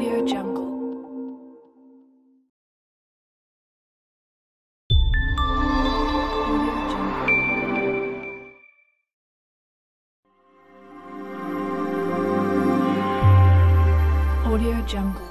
AudioJungle. AudioJungle.